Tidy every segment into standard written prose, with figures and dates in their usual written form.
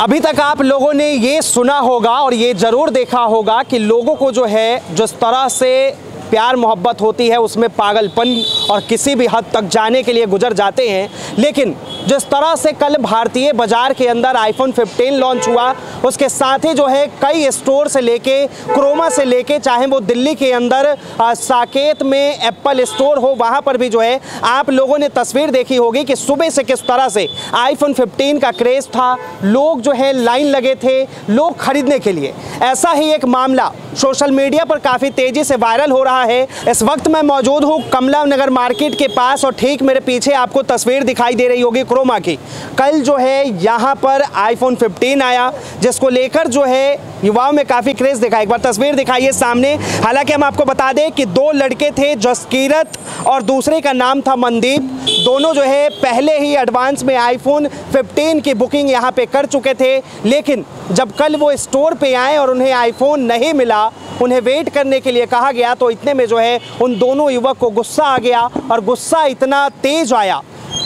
अभी तक आप लोगों ने ये सुना होगा और ये ज़रूर देखा होगा कि लोगों को जो है जिस तरह से प्यार मोहब्बत होती है उसमें पागलपन और किसी भी हद तक जाने के लिए गुजर जाते हैं। लेकिन जिस तरह से कल भारतीय बाज़ार के अंदर iPhone 15 लॉन्च हुआ, उसके साथ ही जो है कई स्टोर से लेके क्रोमा से लेके चाहे वो दिल्ली के अंदर साकेत में एप्पल स्टोर हो, वहाँ पर भी जो है आप लोगों ने तस्वीर देखी होगी कि सुबह से किस तरह से iPhone 15 का क्रेज़ था। लोग जो है लाइन लगे थे लोग खरीदने के लिए। ऐसा ही एक मामला सोशल मीडिया पर काफ़ी तेज़ी से वायरल हो रहा है। इस वक्त मैं मौजूद हूँ कमला नगर मार्केट के पास और ठीक मेरे पीछे आपको तस्वीर दिखाई दे रही होगी क्रोमा की। कल जो है यहाँ पर iPhone 15 आया जिसको लेकर जो है युवाओं में काफ़ी क्रेज़ दिखा। एक बार तस्वीर दिखाइए सामने। हालांकि हम आपको बता दें कि दो लड़के थे, जसकीरत और दूसरे का नाम था मनदीप। दोनों जो है पहले ही एडवांस में iPhone 15 की बुकिंग यहाँ पे कर चुके थे, लेकिन जब कल वो स्टोर पे आए और उन्हें iPhone नहीं मिला, उन्हें वेट करने के लिए कहा गया, तो इतने में जो है उन दोनों युवक को गुस्सा आ गया और गुस्सा इतना तेज आया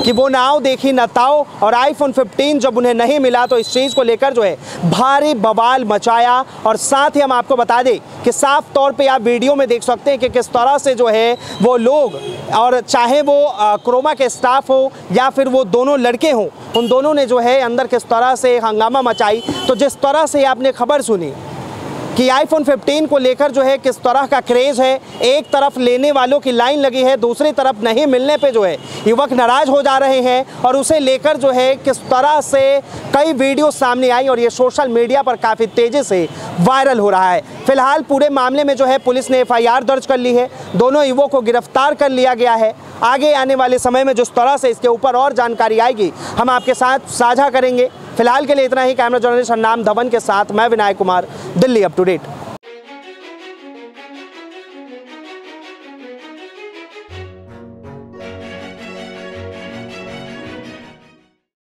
कि वो ना आओ देखी ना ताओ। और iPhone 15 जब उन्हें नहीं मिला तो इस चीज़ को लेकर जो है भारी बवाल मचाया। और साथ ही हम आपको बता दें कि साफ तौर पे आप वीडियो में देख सकते हैं कि किस तरह से जो है वो लोग, और चाहे वो क्रोमा के स्टाफ हो या फिर वो दोनों लड़के हों, उन दोनों ने जो है अंदर किस तरह से हंगामा मचाई। तो जिस तरह से आपने खबर सुनी कि iPhone 15 को लेकर जो है किस तरह का क्रेज़ है, एक तरफ लेने वालों की लाइन लगी है, दूसरी तरफ नहीं मिलने पे जो है युवक नाराज़ हो जा रहे हैं और उसे लेकर जो है किस तरह से कई वीडियो सामने आई और ये सोशल मीडिया पर काफ़ी तेज़ी से वायरल हो रहा है। फिलहाल पूरे मामले में जो है पुलिस ने FIR दर्ज कर ली है, दोनों युवकों को गिरफ्तार कर लिया गया है। आगे आने वाले समय में जिस तरह से इसके ऊपर और जानकारी आएगी हम आपके साथ साझा करेंगे। फिलहाल के लिए इतना ही। कैमरा जर्नलिस्ट नाम धवन के साथ मैं विनायक कुमार, दिल्ली अपटूडेट।